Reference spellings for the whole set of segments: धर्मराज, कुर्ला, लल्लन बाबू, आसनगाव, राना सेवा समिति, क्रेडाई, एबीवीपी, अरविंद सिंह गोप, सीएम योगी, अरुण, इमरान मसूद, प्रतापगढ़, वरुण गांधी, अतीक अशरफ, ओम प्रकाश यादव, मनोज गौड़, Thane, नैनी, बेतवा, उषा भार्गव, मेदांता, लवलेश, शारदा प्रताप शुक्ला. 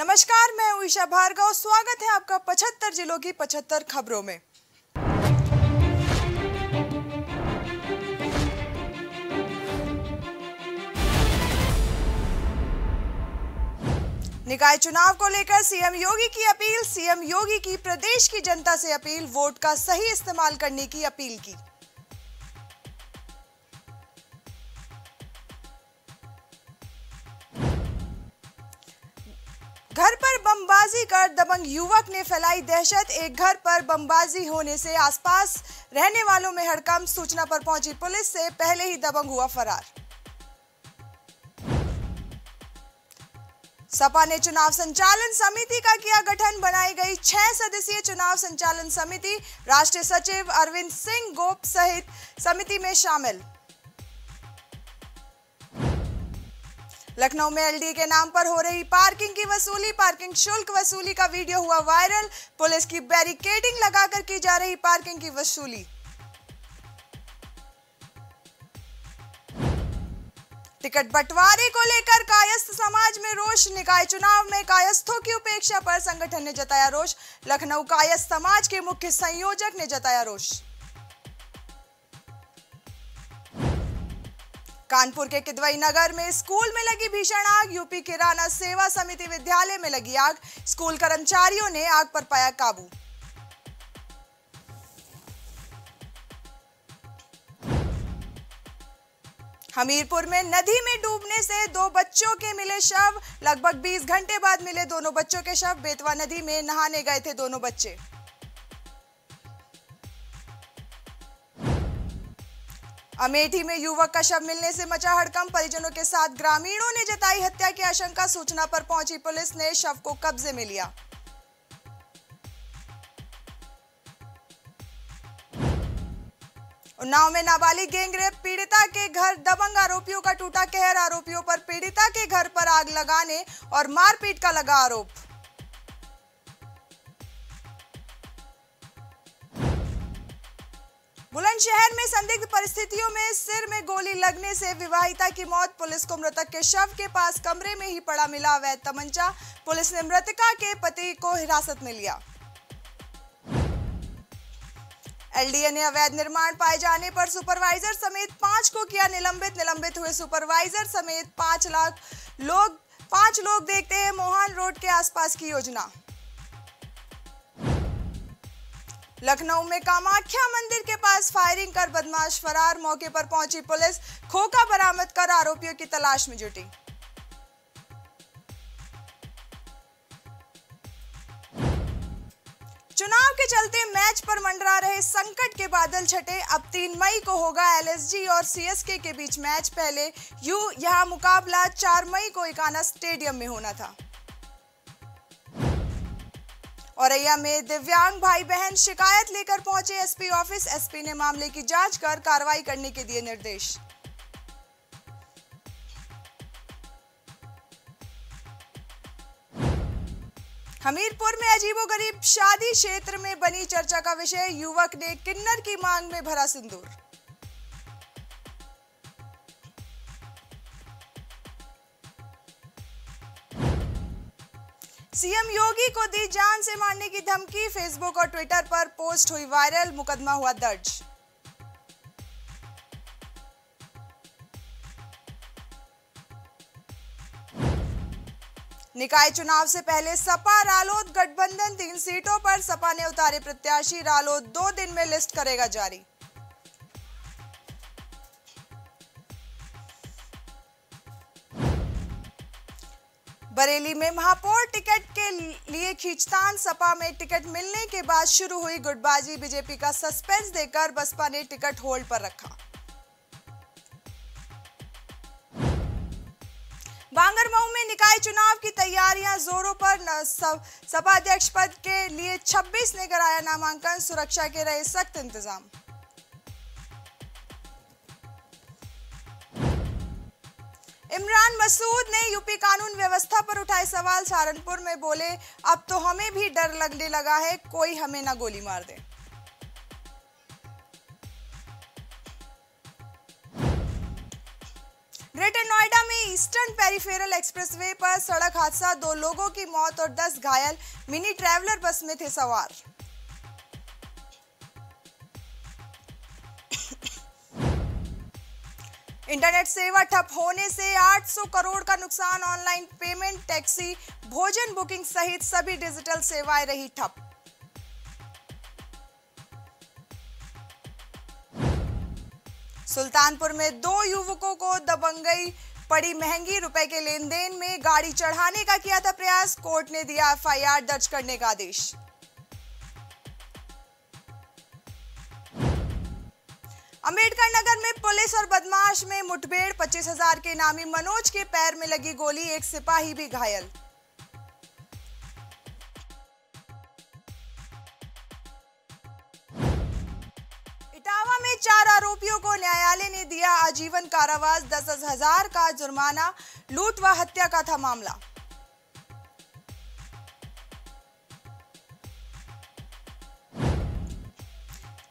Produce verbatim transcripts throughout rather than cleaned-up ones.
नमस्कार, मैं उषा भार्गव। स्वागत है आपका पचहत्तर जिलों की पचहत्तर खबरों में। निकाय चुनाव को लेकर सीएम योगी की अपील। सीएम योगी की प्रदेश की जनता से अपील, वोट का सही इस्तेमाल करने की अपील की। घर पर बमबाजी कर दबंग युवक ने फैलाई दहशत। एक घर पर बमबाजी होने से आसपास रहने वालों में हड़कंप। सूचना पर पहुंची पुलिस से पहले ही दबंग हुआ फरार। सपा ने चुनाव संचालन समिति का किया गठन, बनाई गई छह सदस्यीय चुनाव संचालन समिति। राष्ट्रीय सचिव अरविंद सिंह गोप सहित समिति में शामिल। लखनऊ में एलडी के नाम पर हो रही पार्किंग की वसूली। पार्किंग शुल्क वसूली का वीडियो हुआ वायरल। पुलिस की बैरिकेडिंग लगाकर की जा रही पार्किंग की वसूली। टिकट बंटवारे को लेकर कायस्थ समाज में रोष। निकाय चुनाव में कायस्थों की उपेक्षा पर संगठन ने जताया रोष। लखनऊ कायस्थ समाज के मुख्य संयोजक ने जताया रोष। कानपुर के किदवई नगर में स्कूल में लगी भीषण आग। यूपी के राना सेवा समिति विद्यालय में लगी आग। स्कूल कर्मचारियों ने आग पर पाया काबू। हमीरपुर में नदी में डूबने से दो बच्चों के मिले शव। लगभग बीस घंटे बाद मिले दोनों बच्चों के शव। बेतवा नदी में नहाने गए थे दोनों बच्चे। अमेठी में युवक का शव मिलने से मचा हड़कंप। परिजनों के साथ ग्रामीणों ने जताई हत्या की आशंका। सूचना पर पहुंची पुलिस ने शव को कब्जे में लिया। उन्नाव में नाबालिग गैंगरेप पीड़िता के घर दबंग आरोपियों का टूटा कहर। आरोपियों पर पीड़िता के घर पर आग लगाने और मारपीट का लगा आरोप। बुलंदशहर में संदिग्ध परिस्थितियों में सिर में गोली लगने से विवाहिता की मौत। पुलिस को मृतक के शव के पास कमरे में ही पड़ा मिला अवैध तमंचा। पुलिस ने मृतका के पति को हिरासत में लिया। एलडीए ने अवैध निर्माण पाए जाने पर सुपरवाइजर समेत पांच को किया निलंबित। निलंबित हुए सुपरवाइजर समेत पांच लाख लोग पांच लोग देखते हैं मोहन रोड के आसपास की योजना। लखनऊ में कामाख्या मंदिर के पास फायरिंग कर बदमाश फरार। मौके पर पहुंची पुलिस, खोखा बरामद कर आरोपियों की तलाश में जुटी। चुनाव के चलते मैच पर मंडरा रहे संकट के बादल छटे। अब तीन मई को होगा एलएसजी और सीएसके के बीच मैच। पहले यू यहां मुकाबला चार मई को इकाना स्टेडियम में होना था। औरैया में दिव्यांग भाई बहन शिकायत लेकर पहुंचे एसपी ऑफिस। एसपी ने मामले की जांच कर कार्रवाई करने के दिए निर्देश। हमीरपुर में अजीबोगरीब शादी क्षेत्र में बनी चर्चा का विषय। युवक ने किन्नर की मांग में भरा सिंदूर। सीएम योगी को दी जान से मारने की धमकी। फेसबुक और ट्विटर पर पोस्ट हुई वायरल। मुकदमा हुआ दर्ज। निकाय चुनाव से पहले सपा रालोद गठबंधन तीन सीटों पर। सपा ने उतारे प्रत्याशी। रालोद दो दिन में लिस्ट करेगा जारी। बरेली में महापौर टिकट के लिए खींचतान। सपा में टिकट मिलने के बाद शुरू हुई गुटबाजी। बीजेपी का सस्पेंस देकर बसपा ने टिकट होल्ड पर रखा। बांगरमऊ में निकाय चुनाव की तैयारियां जोरों पर। सपा अध्यक्ष पद के लिए छब्बीस ने कराया नामांकन। सुरक्षा के रहे सख्त इंतजाम। इमरान मसूद ने यूपी कानून व्यवस्था पर उठाए सवाल। सहारनपुर में बोले, अब तो हमें भी डर लगने लगा है, कोई हमें ना गोली मार दे। ग्रेटर नोएडा में ईस्टर्न पेरीफेरल एक्सप्रेसवे पर सड़क हादसा, दो लोगों की मौत और दस घायल, मिनी ट्रैवलर बस में थे सवार। इंटरनेट सेवा ठप होने से आठ सौ करोड़ का नुकसान, ऑनलाइन पेमेंट, टैक्सी, भोजन बुकिंग सहित सभी डिजिटल सेवाएं रही ठप। सुल्तानपुर में दो युवकों को दबंगई पड़ी महंगी, रुपए के लेनदेन में गाड़ी चढ़ाने का किया था प्रयास, कोर्ट ने दिया एफ आई आर दर्ज करने का आदेश। अम्बेडकर नगर में पुलिस और बदमाश में मुठभेड़, पच्चीस हजार के नामी मनोज के पैर में लगी गोली, एक सिपाही भी घायल। इटावा में चार आरोपियों को न्यायालय ने दिया आजीवन कारावास, दस हजार का जुर्माना, लूट व हत्या का था मामला।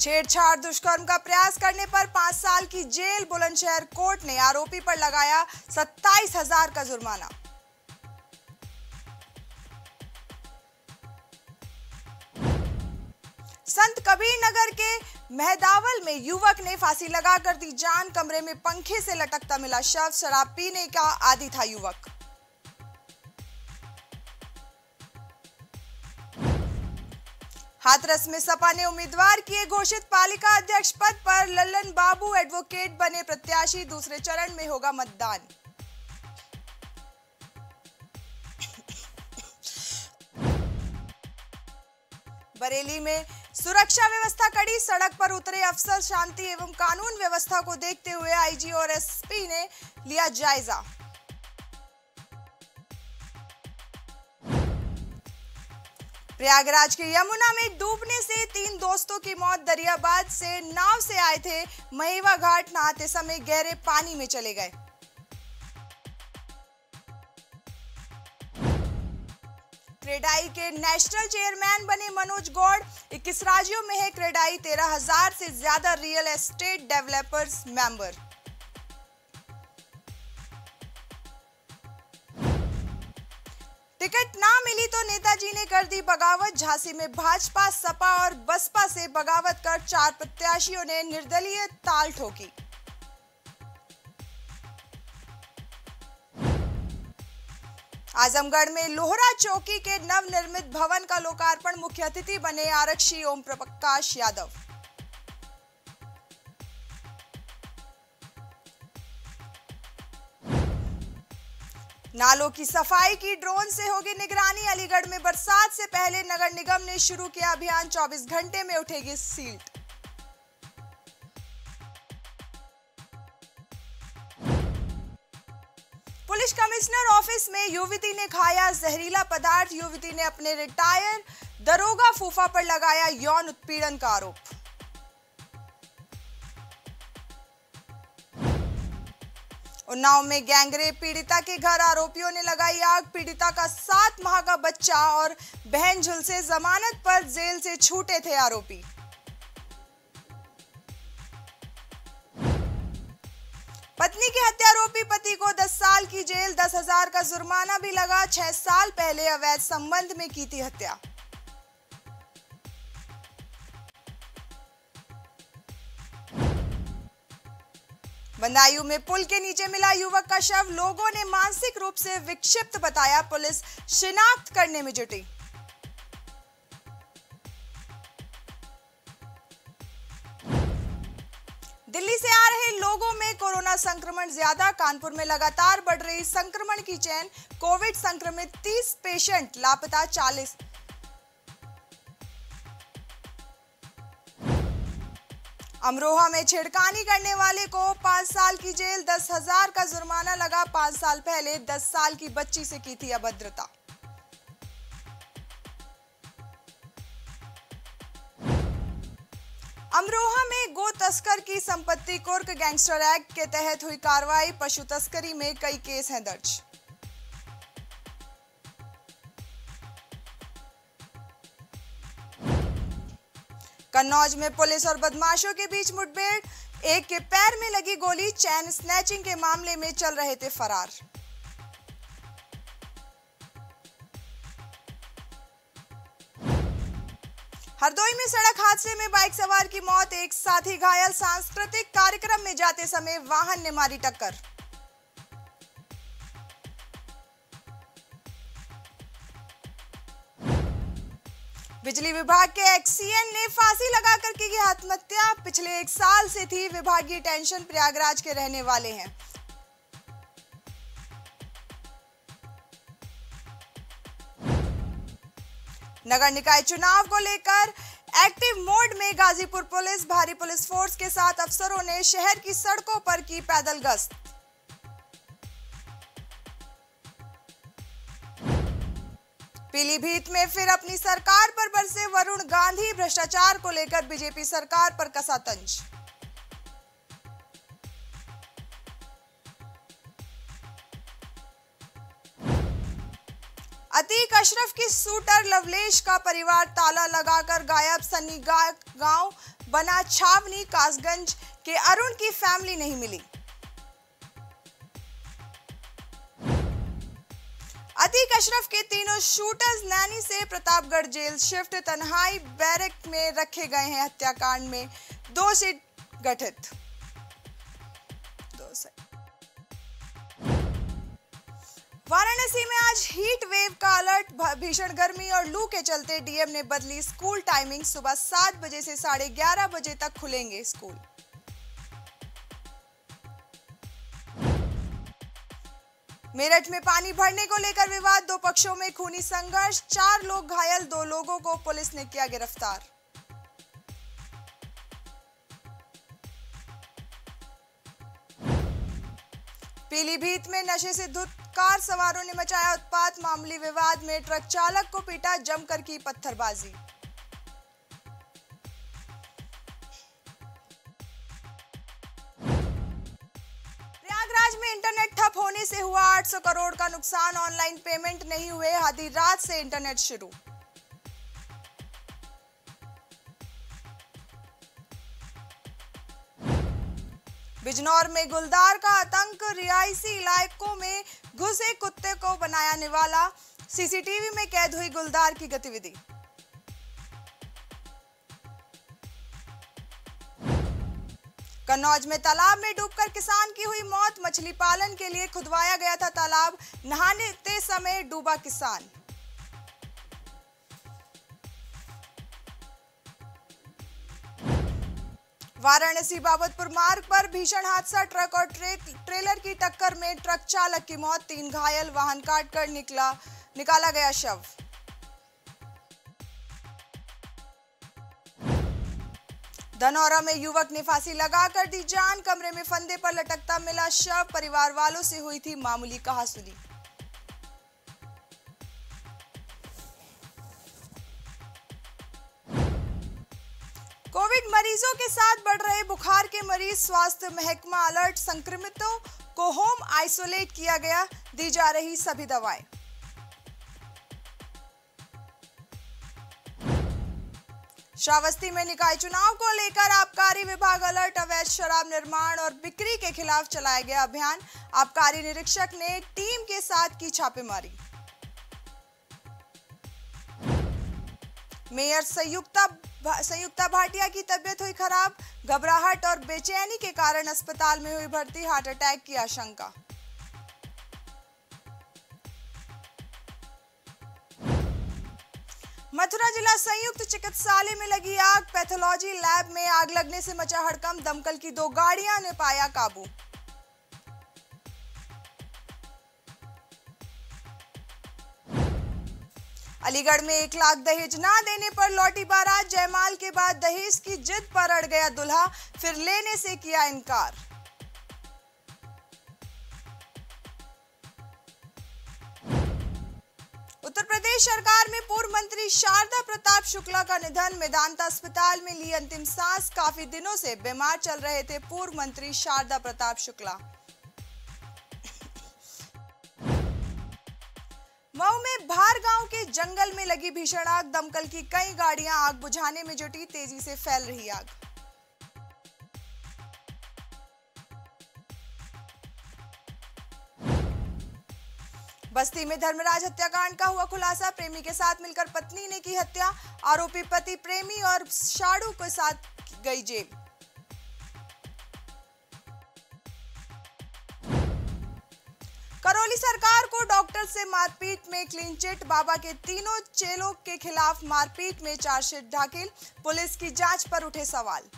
छेड़छाड़ दुष्कर्म का प्रयास करने पर पांच साल की जेल, बुलंदशहर कोर्ट ने आरोपी पर लगाया सत्ताईस हजार का जुर्माना। संत कबीर नगर के महदावल में युवक ने फांसी लगाकर दी जान, कमरे में पंखे से लटकता मिला शव, शराब पीने का आदी था युवक। हाथरस में सपा ने उम्मीदवार किए घोषित, पालिका अध्यक्ष पद पर लल्लन बाबू एडवोकेट बने प्रत्याशी, दूसरे चरण में होगा मतदान। बरेली में सुरक्षा व्यवस्था कड़ी, सड़क पर उतरे अफसर, शांति एवं कानून व्यवस्था को देखते हुए आई जी और एस पी ने लिया जायजा। प्रयागराज के यमुना में डूबने से तीन दोस्तों की मौत, दरियाबाद से नाव से आए थे महेवा घाट, नहाते समय गहरे पानी में चले गए। क्रेडाई के नेशनल चेयरमैन बने मनोज गौड़, इक्कीस राज्यों में है क्रेडाई, तेरह हजार से ज्यादा real estate developers member. Ticket ना मिली तो नेताजी ने कर दी बगावत, झांसी में भाजपा, सपा और बसपा से बगावत कर चार प्रत्याशियों ने निर्दलीय ताल ठोकी। आजमगढ़ में लोहरा चौकी के नवनिर्मित भवन का लोकार्पण, मुख्य अतिथि बने आरक्षी ओम प्रकाश यादव। नालों की सफाई की ड्रोन से होगी निगरानी, अलीगढ़ में बरसात से पहले नगर निगम ने शुरू किया अभियान, चौबीस घंटे में उठेगी सील्ट। पुलिस कमिश्नर ऑफिस में युवती ने खाया जहरीला पदार्थ, युवती ने अपने रिटायर दरोगा फूफा पर लगाया यौन उत्पीड़न का आरोप। उन्नाव में गैंगरेप पीड़िता के घर आरोपियों ने लगाई आग, पीड़िता का सात माह का बच्चा और बहन झुलसे, जमानत पर जेल से छूटे थे आरोपी। पत्नी के हत्यारोपी पति को दस साल की जेल, दस हजार का जुर्माना भी लगा, छह साल पहले अवैध संबंध में की थी हत्या। बंदायू में पुल के नीचे मिला युवक का शव, लोगों ने मानसिक रूप से विक्षिप्त बताया, पुलिस शिनाख्त करने में जुटी। दिल्ली से आ रहे लोगों में कोरोना संक्रमण ज्यादा, कानपुर में लगातार बढ़ रही संक्रमण की चैन, कोविड संक्रमित तीस पेशेंट, लापता चालीस। अमरोहा में छेड़खानी करने वाले को पांच साल की जेल, दस हजार का जुर्माना लगा, पांच साल पहले दस साल की बच्ची से की थी अभद्रता। अमरोहा में गो तस्कर की संपत्ति कुर्क, गैंगस्टर एक्ट के तहत हुई कार्रवाई, पशु तस्करी में कई केस हैं दर्ज। कन्नौज में पुलिस और बदमाशों के बीच मुठभेड़, एक के पैर में लगी गोली, चैन स्नैचिंग के मामले में चल रहे थे फरार। हरदोई में सड़क हादसे में बाइक सवार की मौत, एक साथी घायल। सांस्कृतिक कार्यक्रम में जाते समय वाहन ने मारी टक्कर। बिजली विभाग के एक्स सी एन ने फांसी लगाकर की आत्महत्या, पिछले एक साल से थी विभागीय टेंशन, प्रयागराज के रहने वाले हैं। नगर निकाय चुनाव को लेकर एक्टिव मोड में गाजीपुर पुलिस, भारी पुलिस फोर्स के साथ अफसरों ने शहर की सड़कों पर की पैदल गश्त। पीलीभीत में फिर अपनी सरकार पर बरसे वरुण गांधी, भ्रष्टाचार को लेकर बीजेपी सरकार पर कसा तंज। अतीक अशरफ की शूटर लवलेश का परिवार ताला लगाकर गायब, सनी गांव बना छावनी, कासगंज के अरुण की फैमिली नहीं मिली। अतीक अशरफ के तीनों शूटर्स नैनी से प्रतापगढ़ जेल शिफ्ट, तन्हाई बैरक में रखे गए हैं। हत्याकांड में दो से गठित दो से। वाराणसी में आज हीट वेव का अलर्ट, भीषण गर्मी और लू के चलते डी एम ने बदली स्कूल टाइमिंग, सुबह सात बजे से साढ़े ग्यारह बजे तक खुलेंगे स्कूल। मेरठ में पानी भरने को लेकर विवाद, दो पक्षों में खूनी संघर्ष, चार लोग घायल, दो लोगों को पुलिस ने किया गिरफ्तार। पीलीभीत में नशे से धुत कार सवारों ने मचाया उत्पात, मामूली विवाद में ट्रक चालक को पीटा, जमकर की पत्थरबाजी। में इंटरनेट ठप होने से हुआ आठ सौ करोड़ का नुकसान, ऑनलाइन पेमेंट नहीं हुए, आधी रात से इंटरनेट शुरू। बिजनौर में गुलदार का आतंक, रिहायशी इलाकों में घुसे कुत्ते को बनाया निवाला, सी सी टी वी में कैद हुई गुलदार की गतिविधि। कन्नौज में तालाब में डूबकर किसान की हुई मौत, मछली पालन के लिए खुदवाया गया था तालाब, नहाने समय डूबा किसान। वाराणसी बाबतपुर मार्ग पर भीषण हादसा, ट्रक और ट्रे, ट्रेलर की टक्कर में ट्रक चालक की मौत, तीन घायल, वाहन काटकर निकला निकाला गया शव। धनौरा में युवक ने फांसी लगाकर दी जान, कमरे में फंदे पर लटकता मिला शव, परिवार वालों से हुई थी मामूली कहासुनी। कोविड मरीजों के साथ बढ़ रहे बुखार के मरीज, स्वास्थ्य महकमा अलर्ट, संक्रमितों को होम आइसोलेट किया गया, दी जा रही सभी दवाएं। श्रावस्ती में निकाय चुनाव को लेकर आबकारी विभाग अलर्ट, अवैध शराब निर्माण और बिक्री के खिलाफ चलाया गया अभियान, आबकारी निरीक्षक ने टीम के साथ की छापेमारी। मेयर संयुक्ता भा, संयुक्ता भाटिया की तबीयत हुई खराब, घबराहट और बेचैनी के कारण अस्पताल में हुई भर्ती, हार्ट अटैक की आशंका। मथुरा जिला संयुक्त चिकित्सालय में लगी आग, पैथोलॉजी लैब में आग लगने से मचा हड़कंप, दमकल की दो गाड़ियां ने पाया काबू। अलीगढ़ में एक लाख दहेज ना देने पर लौटी बारात, जयमाल के बाद दहेज की जिद पर अड़ गया दूल्हा, फिर लेने से किया इनकार। उत्तर प्रदेश सरकार में पूर्व मंत्री शारदा प्रताप शुक्ला का निधन, मेदांता अस्पताल में ली अंतिम सांस, काफी दिनों से बीमार चल रहे थे पूर्व मंत्री शारदा प्रताप शुक्ला। मऊ में भार गांव के जंगल में लगी भीषण आग, दमकल की कई गाड़ियां आग बुझाने में जुटी, तेजी से फैल रही आग। बस्ती में धर्मराज हत्याकांड का हुआ खुलासा। प्रेमी के साथ मिलकर पत्नी ने की हत्या। आरोपी पति प्रेमी और शाड़ू के साथ गई जेल। करौली सरकार को डॉक्टर से मारपीट में क्लीन चिट। बाबा के तीनों चेलों के खिलाफ मारपीट में चार्जशीट दाखिल। पुलिस की जांच पर उठे सवाल।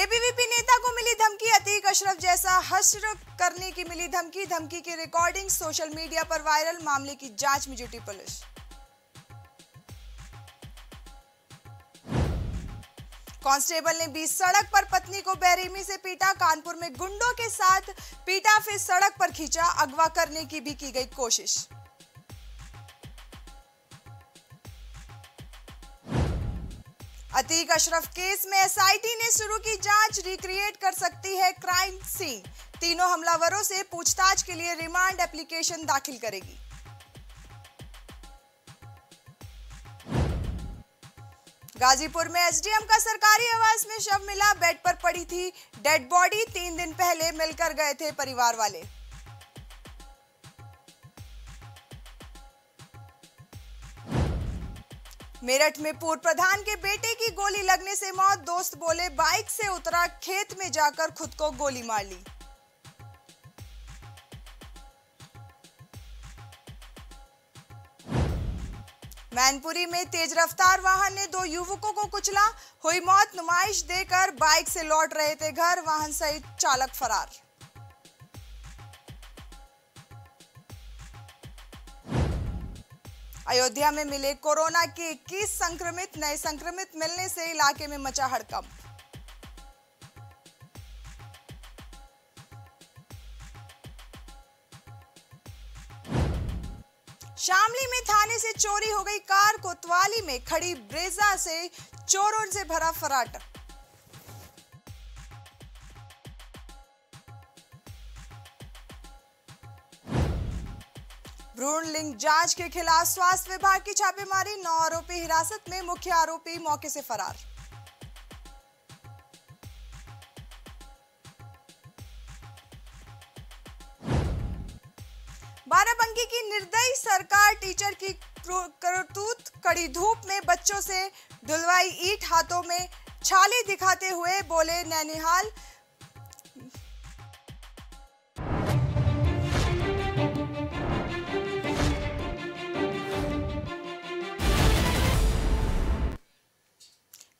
एबीवीपी नेता को मिली धमकी। अतीक अशरफ जैसा हश्र करने की मिली धमकी। धमकी की रिकॉर्डिंग सोशल मीडिया पर वायरल। मामले की जांच में जुटी पुलिस। कांस्टेबल ने बीच सड़क पर पत्नी को बेरहमी से पीटा। कानपुर में गुंडों के साथ पीटा फिर सड़क पर खींचा। अगवा करने की भी की गई कोशिश। अतीक अशरफ केस में एसआईटी ने शुरू की जांच। रिक्रिएट कर सकती है क्राइम सीन। तीनों हमलावरों से पूछताछ के लिए रिमांड एप्लीकेशन दाखिल करेगी। गाजीपुर में एसडीएम का सरकारी आवास में शव मिला। बेड पर पड़ी थी डेड बॉडी। तीन दिन पहले मिलकर गए थे परिवार वाले। मेरठ में पूर्व प्रधान के बेटे की गोली लगने से मौत। दोस्त बोले बाइक से उतरा, खेत में जाकर खुद को गोली मार ली। मैनपुरी में तेज रफ्तार वाहन ने दो युवकों को कुचला। हुई मौत। नुमाइश देकर बाइक से लौट रहे थे घर। वाहन सहित चालक फरार। अयोध्या में मिले कोरोना के इक्कीस संक्रमित। नए संक्रमित मिलने से इलाके में मचा हड़कंप। शामली में थाने से चोरी हो गई कार। कोतवाली में खड़ी ब्रेजा से चोरों से भरा फराटा। भ्रूण लिंग जांच के खिलाफ स्वास्थ्य विभाग की छापेमारी। नौ आरोपी हिरासत में। मुख्य आरोपी मौके से फरार। बाराबंकी की निर्दयी सरकार टीचर की करतूत। कड़ी धूप में बच्चों से धुलवाई ईंट। हाथों में छाले दिखाते हुए बोले नैनिहाल।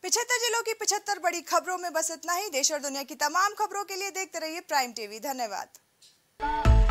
पचहत्तर जिलों की पचहत्तर बड़ी खबरों में बस इतना ही। देश और दुनिया की तमाम खबरों के लिए देखते रहिए प्राइम टीवी। धन्यवाद।